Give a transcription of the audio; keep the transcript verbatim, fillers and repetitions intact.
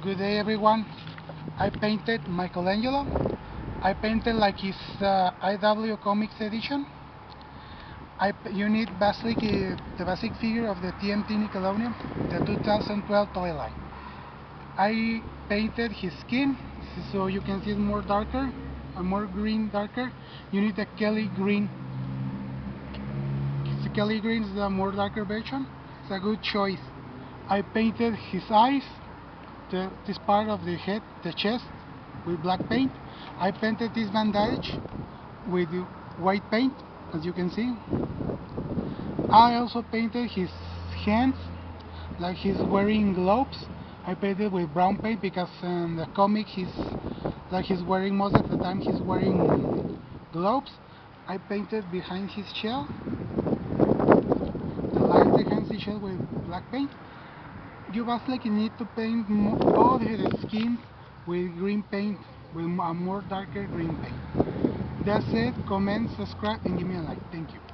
Good day everyone. I painted Michelangelo. I painted like his uh, I W comics edition. I, you need basic, uh, the basic figure of the T M N T Nickelodeon, the two thousand twelve toy line. I painted his skin, so you can see it's more darker, or more green darker. You need the Kelly Green. The Kelly Green is the more darker version. It's a good choice. I painted his eyes, the, this part of the head, the chest, with black paint. I painted this bandage with white paint, as you can see. I also painted his hands, like he's wearing gloves. I painted with brown paint because in the comic he's like he's wearing most of the time he's wearing gloves. I painted behind his shell, the lines behind his shell with black paint. You basically need to paint all his skin with green paint, with a more darker green paint. That's it. Comment, subscribe, and give me a like. Thank you.